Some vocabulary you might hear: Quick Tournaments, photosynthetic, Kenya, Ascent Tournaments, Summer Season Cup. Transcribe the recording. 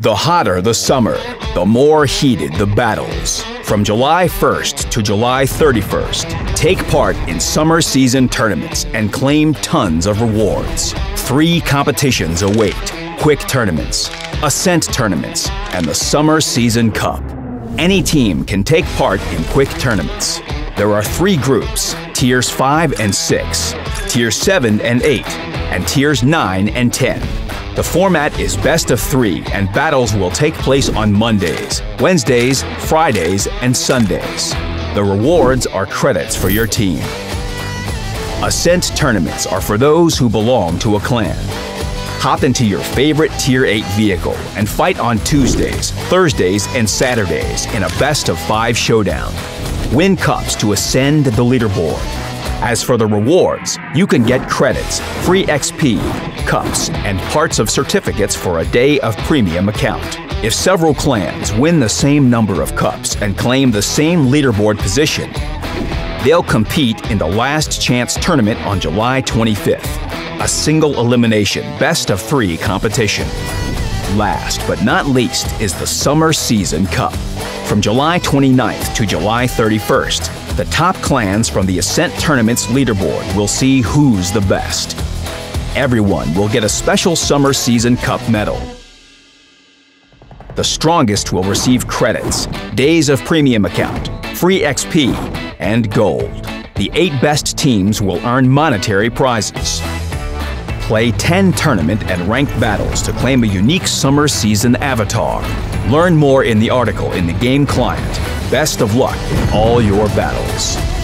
The hotter the summer, the more heated the battles. From July 1st to July 31st, take part in summer season tournaments and claim tons of rewards. 3 competitions await: Quick Tournaments, Ascent Tournaments, and the Summer Season Cup. Any team can take part in Quick Tournaments. There are 3 groups, Tiers 5 and 6, Tiers 7 and 8, and Tiers 9 and 10. The format is best of 3, and battles will take place on Mondays, Wednesdays, Fridays, and Sundays. The rewards are credits for your team. Ascent tournaments are for those who belong to a clan. Hop into your favorite Tier 8 vehicle and fight on Tuesdays, Thursdays, and Saturdays in a best of 5 showdown. Win cups to ascend the leaderboard. As for the rewards, you can get credits, free XP, cups, and parts of certificates for a day of premium account. If several clans win the same number of cups and claim the same leaderboard position, they'll compete in the Last Chance tournament on July 25th, a single elimination best of 3 competition. Last but not least is the Summer Season Cup. From July 29th to July 31st, the top clans from the Ascent Tournament's leaderboard will see who's the best. Everyone will get a special Summer Season Cup medal. The strongest will receive credits, days of premium account, free XP, and gold. The 8 best teams will earn monetary prizes. Play 10 tournament and ranked battles to claim a unique summer season avatar. Learn more in the article in the game client. Best of luck in all your battles.